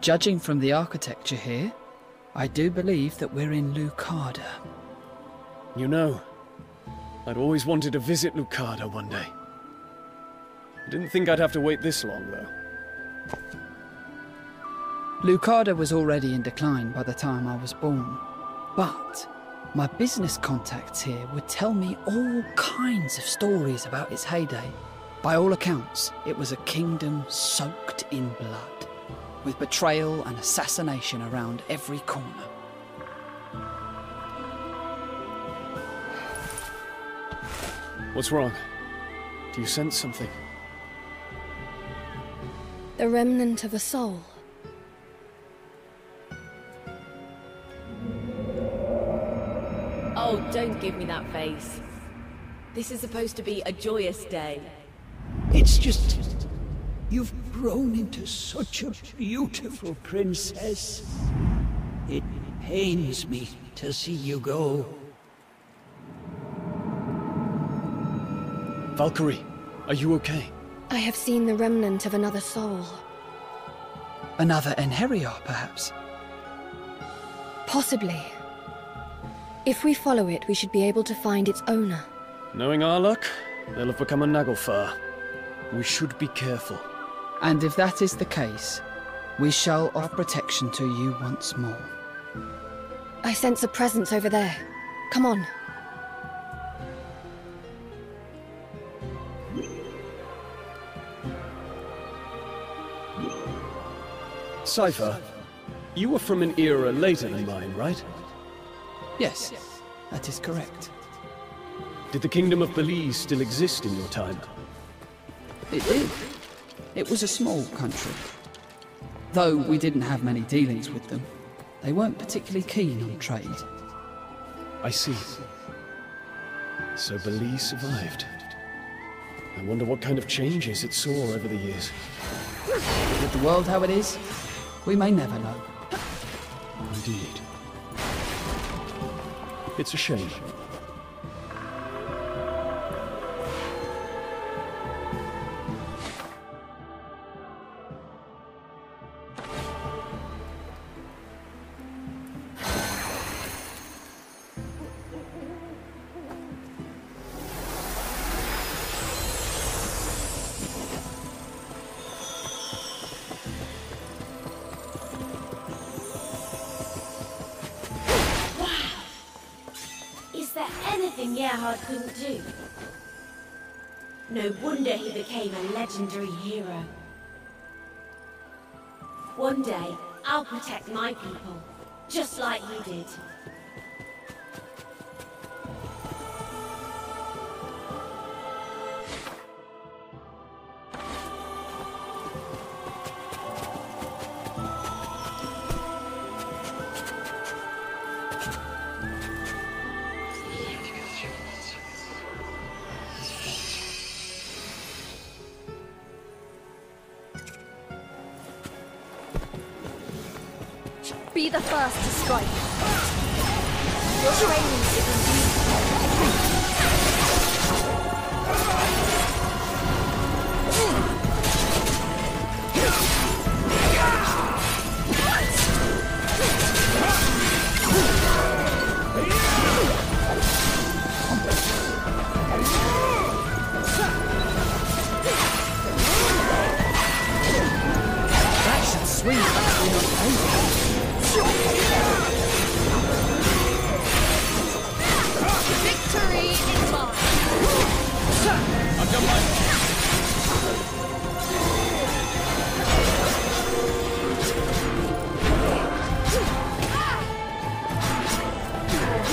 Judging from the architecture here, I do believe that we're in Lucarda. You know, I'd always wanted to visit Lucarda one day. I didn't think I'd have to wait this long, though. Lucarda was already in decline by the time I was born, but my business contacts here would tell me all kinds of stories about its heyday. By all accounts, it was a kingdom soaked in blood, with betrayal and assassination around every corner. What's wrong? Do you sense something? The remnant of a soul. Oh, don't give me that face. This is supposed to be a joyous day. It's just... you've grown into such a beautiful princess. It pains me to see you go. Valkyrie, are you okay? I have seen the remnant of another soul. Another Enherior, perhaps? Possibly. If we follow it, we should be able to find its owner. Knowing our luck, they'll have become a Nagelfar. We should be careful. And if that is the case, we shall offer protection to you once more. I sense a presence over there. Come on. Cipher, you were from an era later than mine, right? Yes, that is correct. Did the Kingdom of Belize still exist in your time? It did. It was a small country. Though we didn't have many dealings with them, they weren't particularly keen on trade. I see. So Belize survived. I wonder what kind of changes it saw over the years. With the world how it is, we may never know. Indeed. It's a shame. Enherior couldn't do. No wonder he became a legendary hero. One day, I'll protect my people, just like he did. Be the first to strike. Your training is complete. That should swing back in your face. Victory is mine! I've done my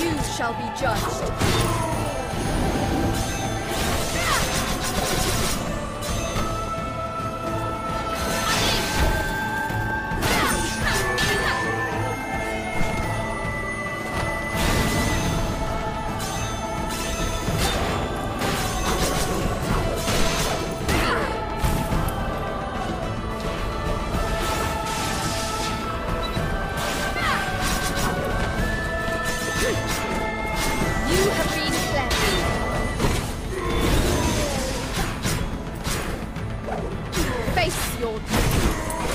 part. You shall be judged. Face your duty.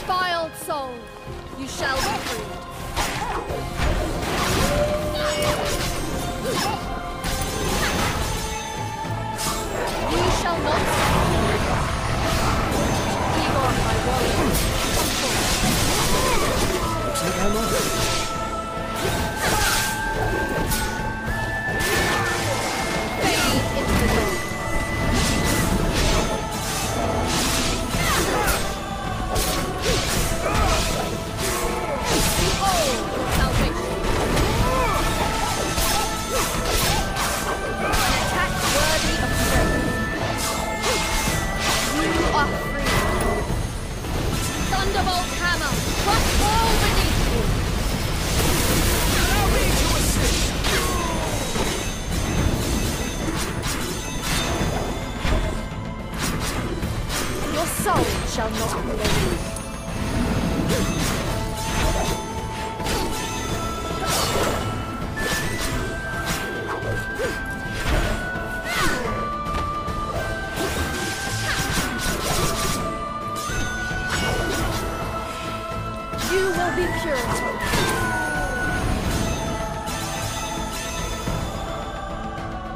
Defiled soul, you shall be freed. You shall not suffer. Be gone, my warrior. Looks like I'm on. Fade into the gold. Thunderbolt hammer, crush all beneath you! Allow me to assist! Your soul shall not betray you.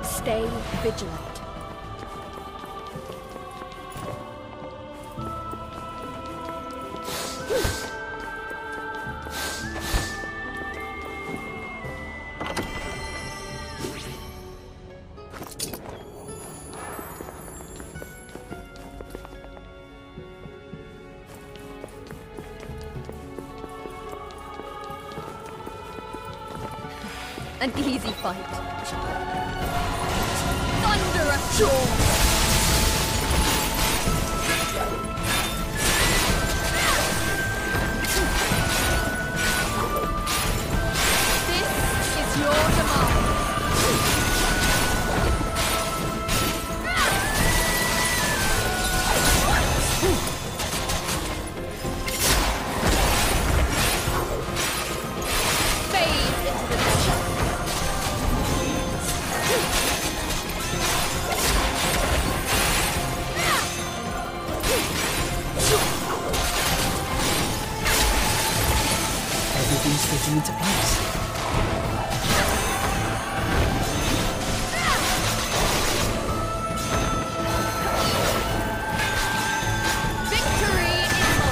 Stay vigilant. An easy fight. Thunder at shore! This is your demand. Into place. Victory is mine.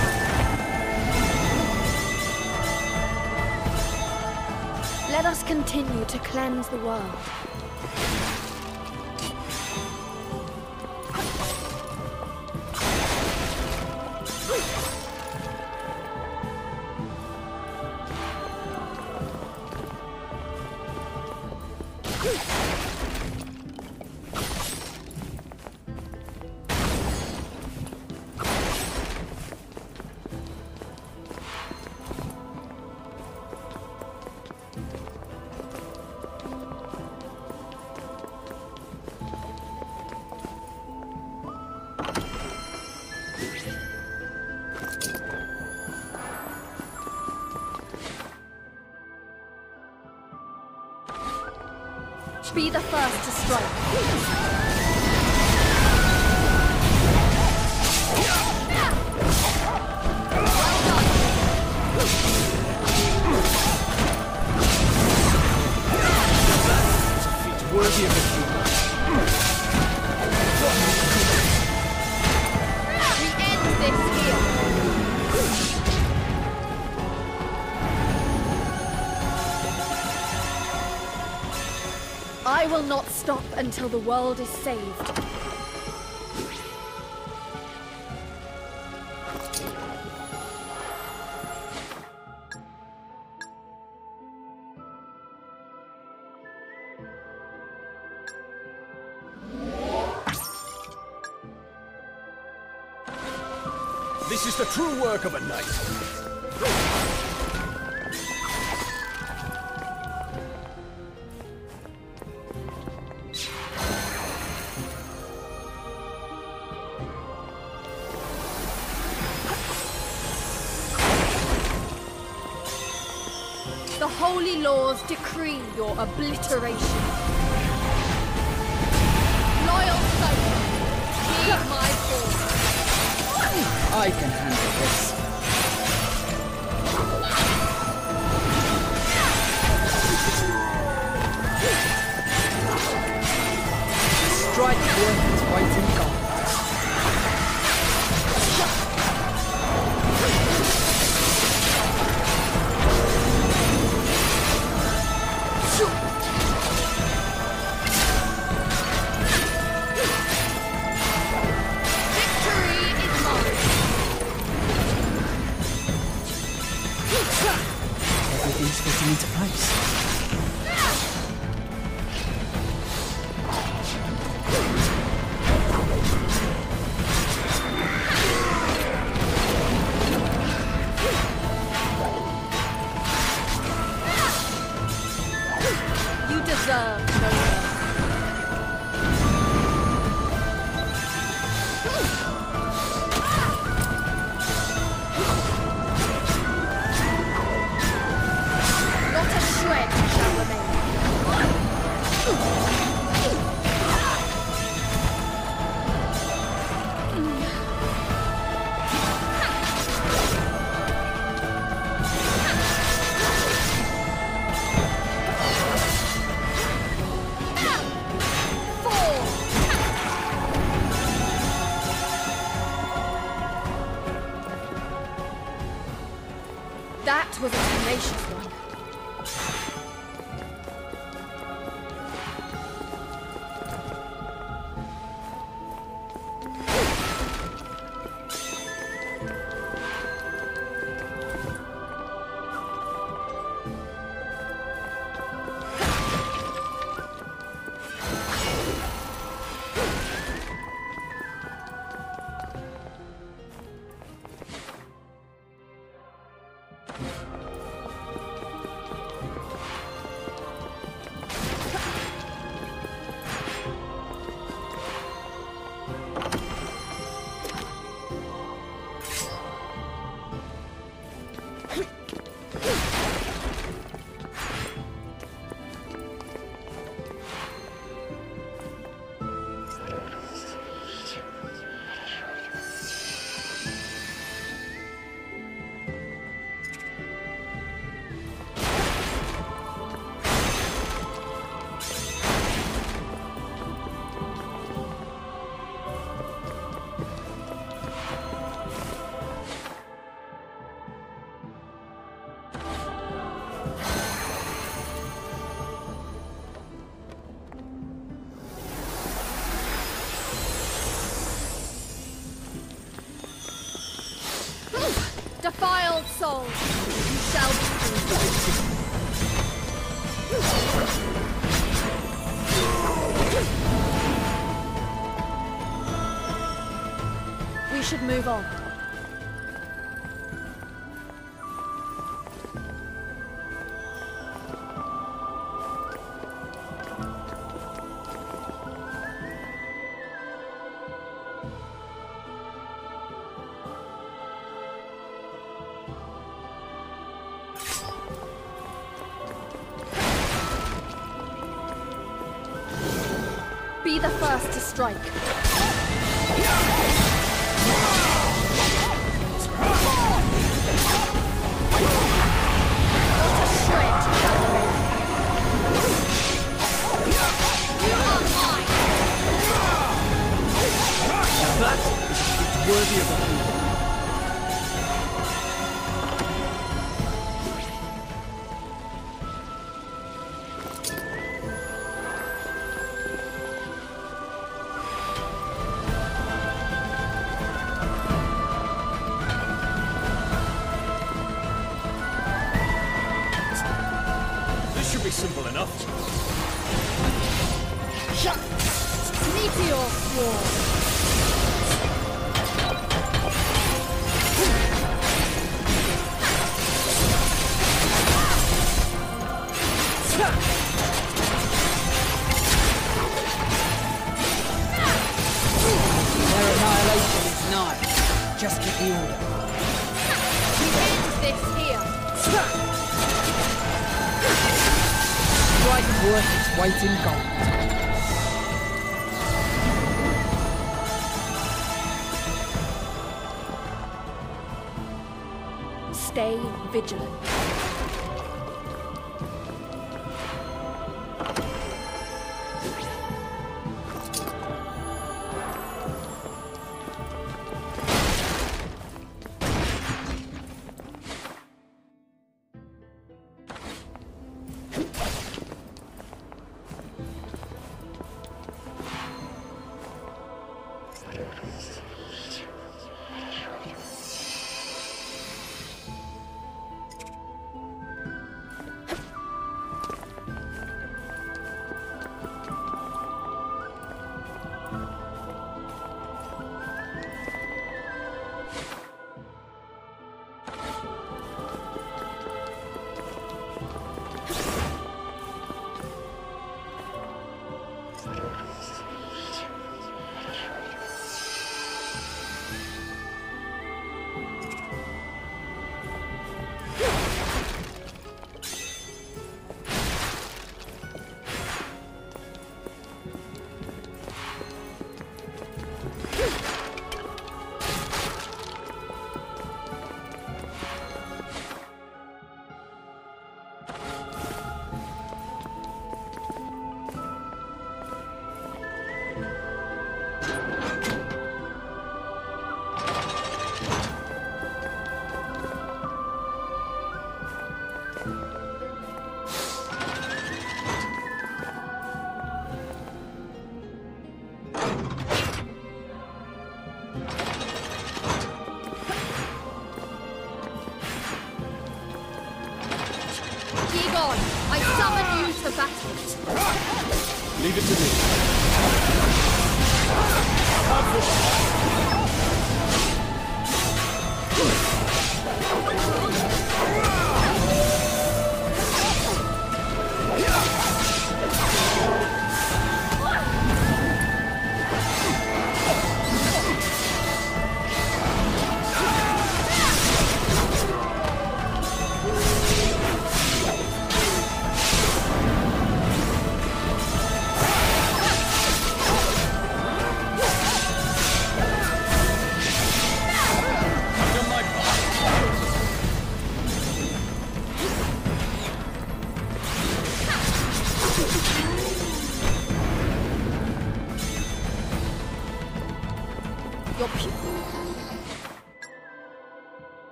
Let us continue to cleanse the world. Be the first to strike. not stop until the world is saved. This is the true work of a knight. The holy laws decree your obliteration. Loyal soldier, heed my call. I can handle this. Strike worth its weight in gold. That was a tenacious one. Defiled souls, you shall be freed. We should move on. Be the first to strike. Not a shred shall remain. You are mine. That is worthy of a people. be simple enough. Meteor War! Their annihilation is nigh. Just keep the order. We end this here. Strike worth its weight in gold. Stay vigilant.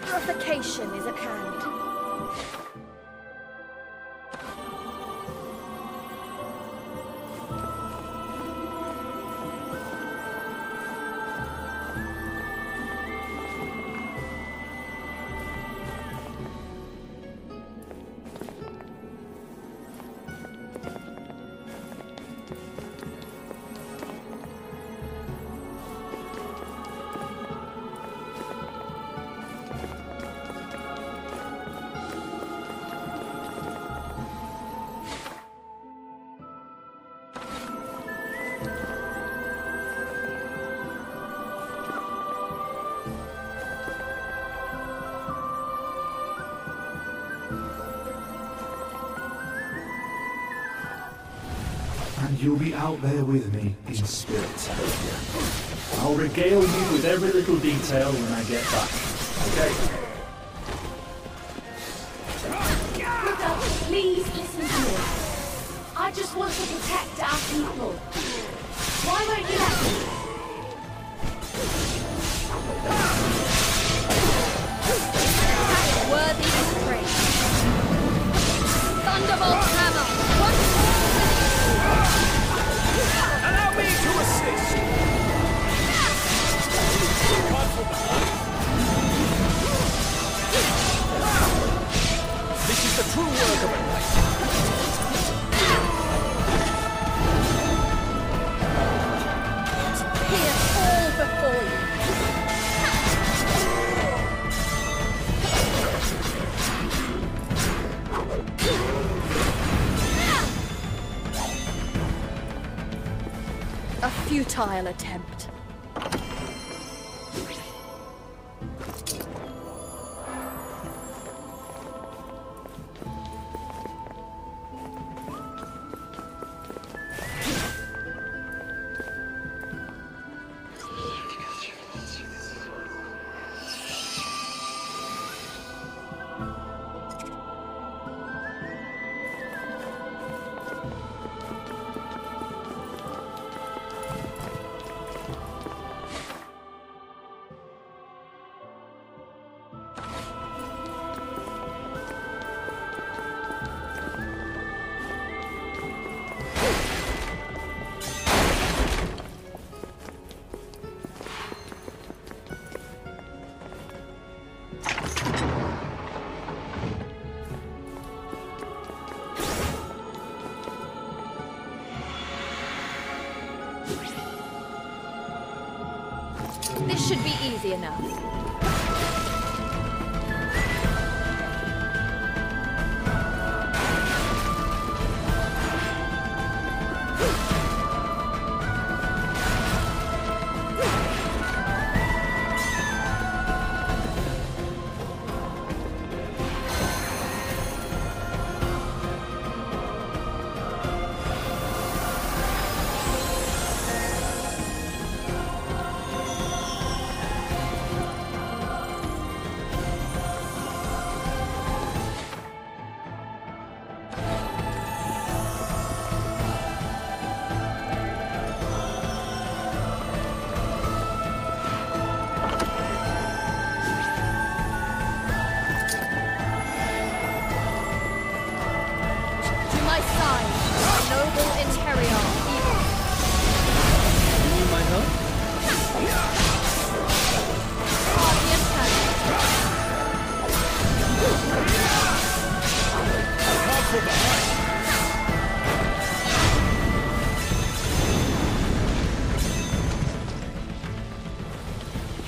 Purification is at hand. you'll be out there with me in spirit. I'll regale you with every little detail when I get back, okay? Mother, please listen to me. I just want to protect our people. Why won't you let me? That's worthy of praise. Thunderbolt hammer! Allow me to assist! This is the true work of a knight. Here, all before you. A futile attempt. This should be easy enough.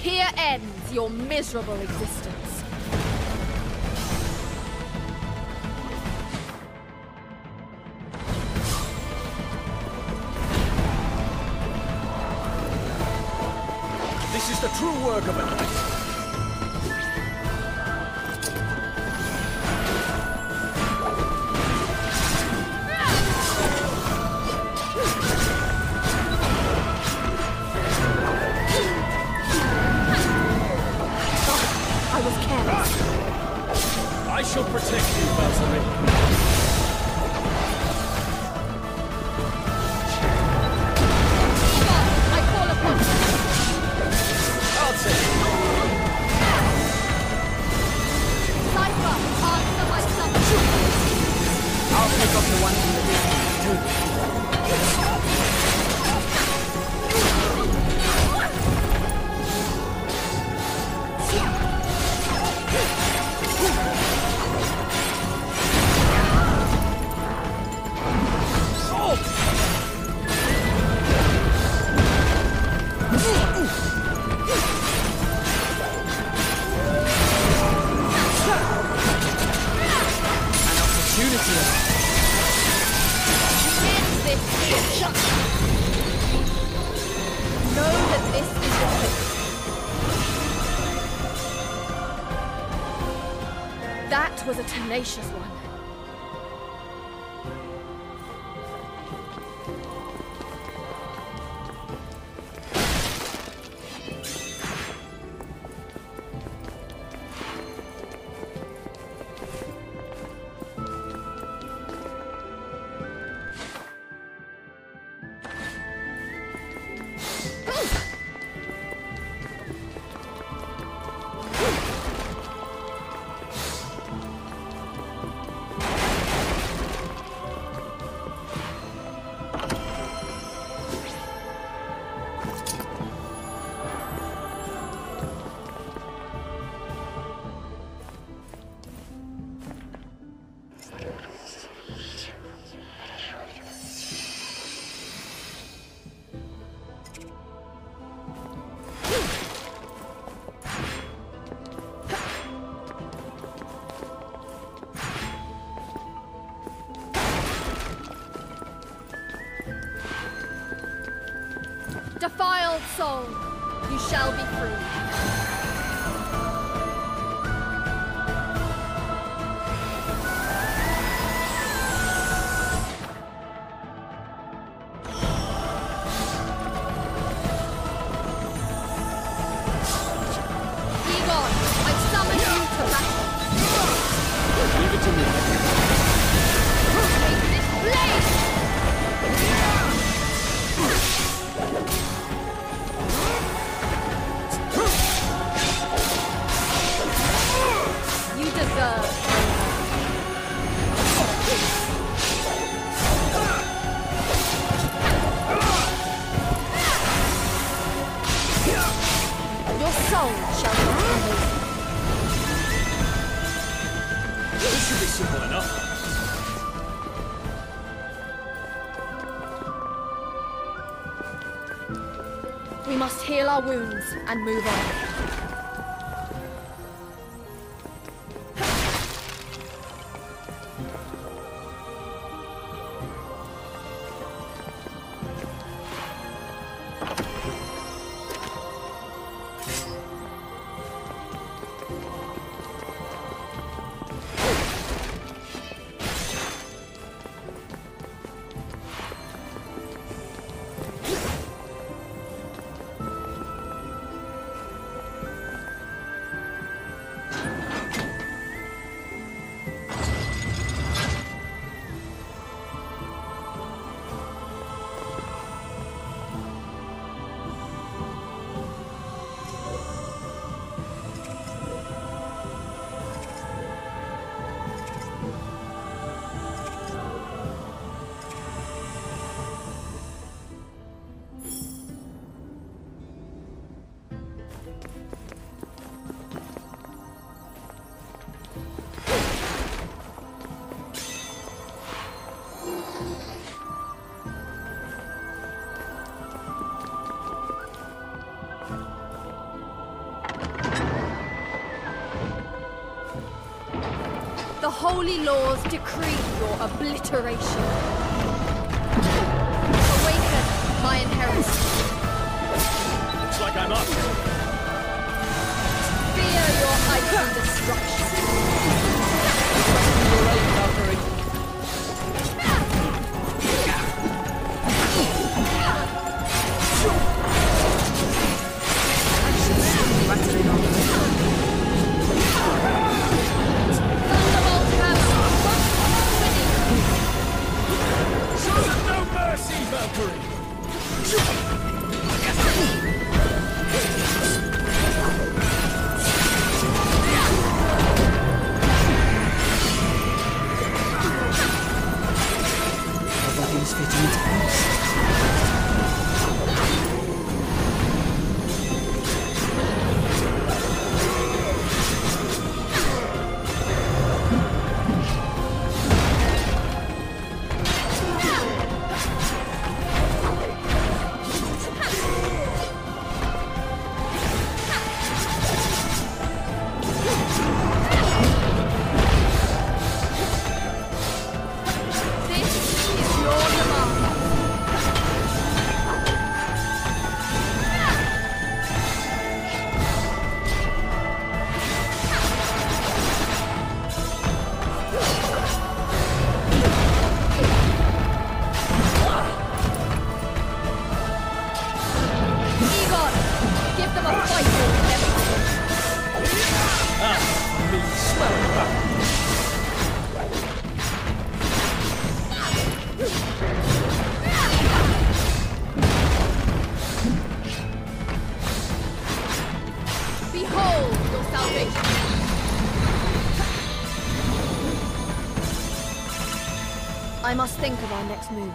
Here ends your miserable existence. This is the true work of a knight. That was a tenacious one. exiled soul, you shall be free. We must heal our wounds and move on. Holy laws decree your obliteration. Awaken my inheritance. Looks like I'm up. Fear your item destruction. You're late, Valkyrie. I should see battling on. No mercy, Valkyrie! Everything's fitting into place. I must think of our next move.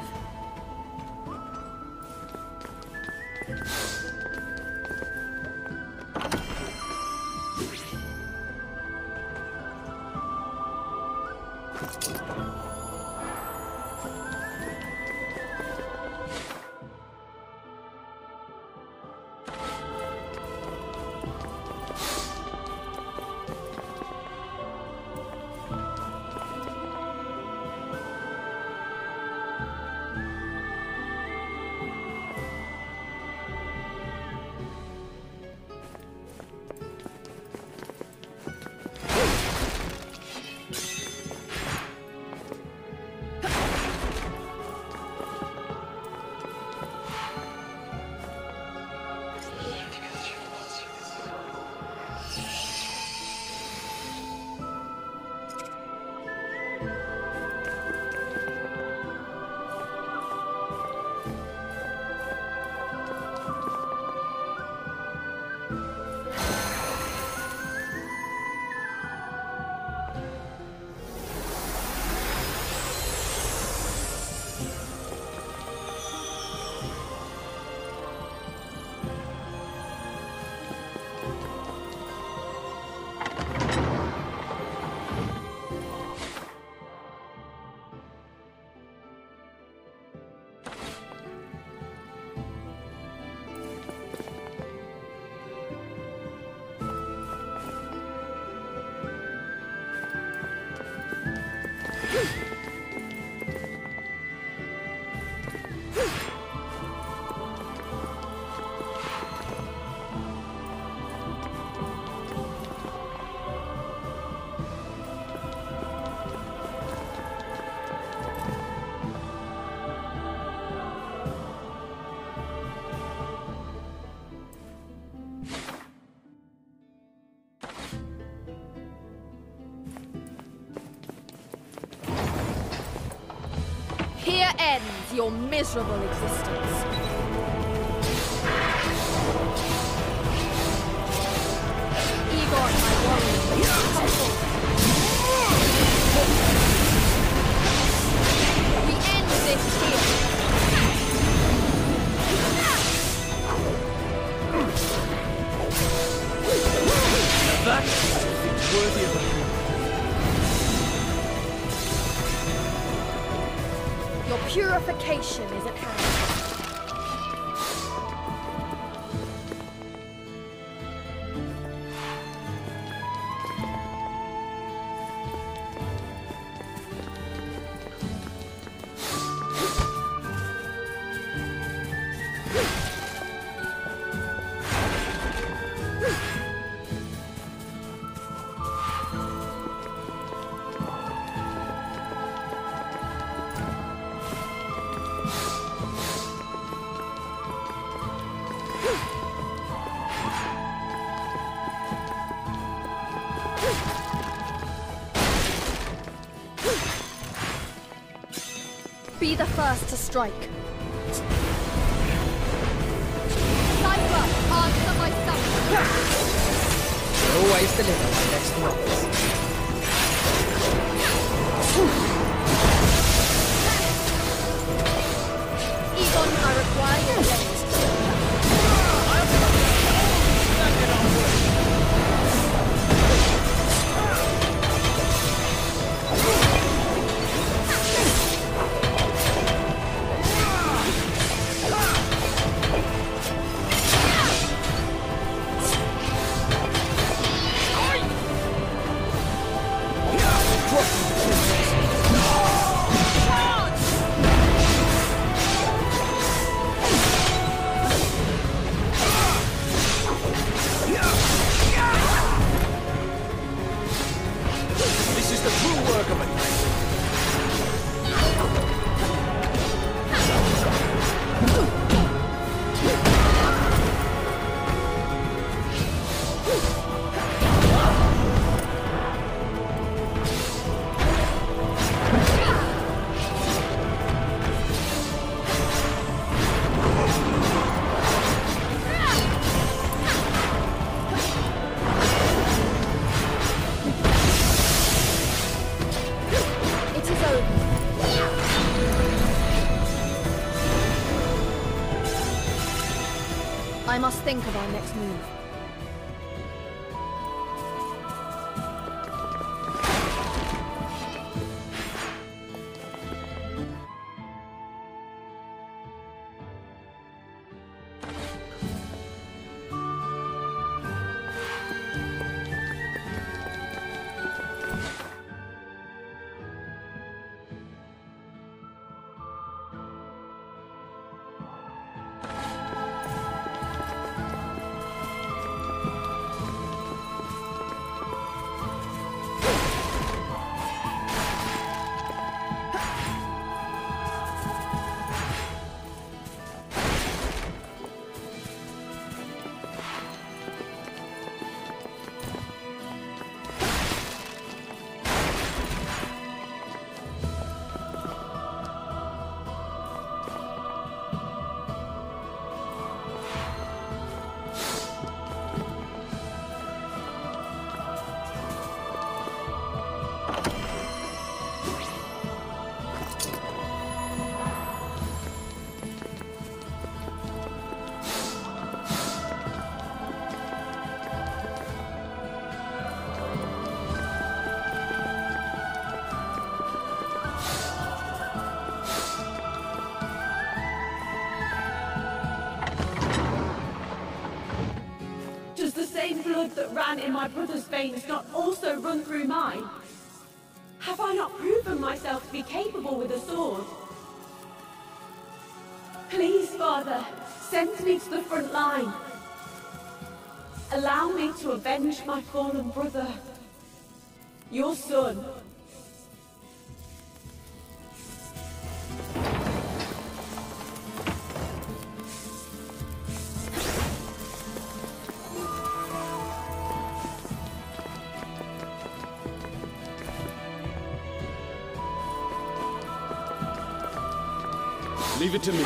Here ends your miserable existence. Igor, my warrior, we end this here. That is worthy of a... Your purification is at hand. The first to strike. Cipher, answer my summons. Always deliver my next promise. Egon, I require your rest. I must think of our next move. The blood that ran in my brother's veins not also run through mine? Have I not proven myself to be capable with a sword? Please, Father, send me to the front line. Allow me to avenge my fallen brother, your son. Leave it to me.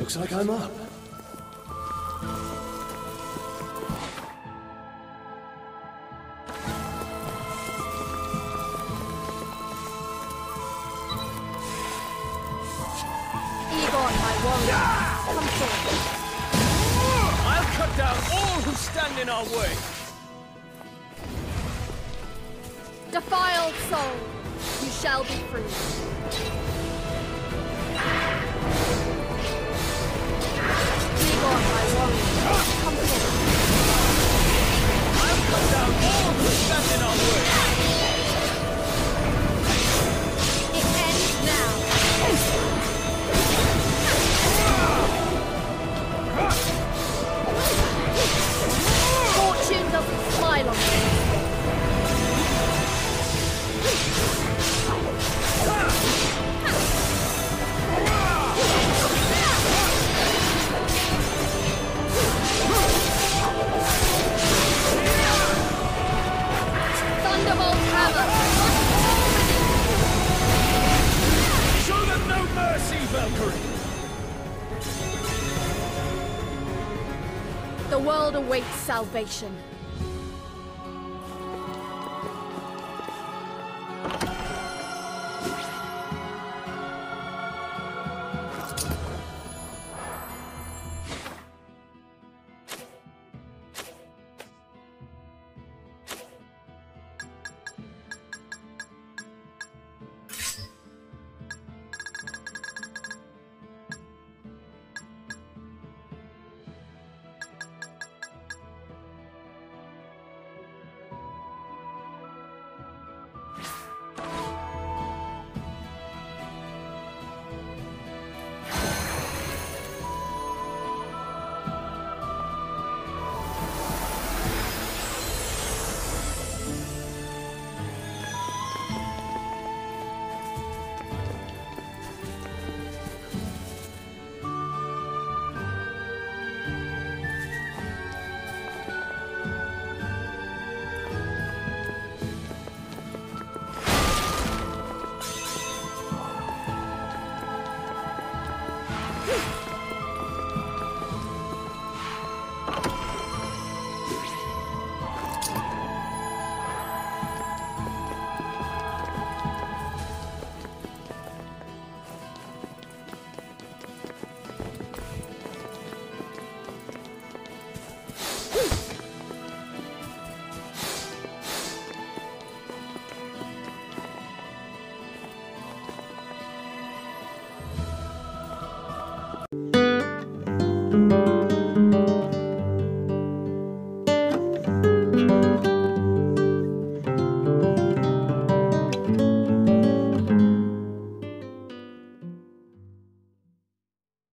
Looks like I'm up. In our way. Defiled soul, you shall be free. Leave on my warrior. Come forward. I'll cut down all who stand in our way. It ends now. Fortune doesn't smile on me. Thunderbolt havoc! Show them no mercy, Valkyrie! The world awaits salvation.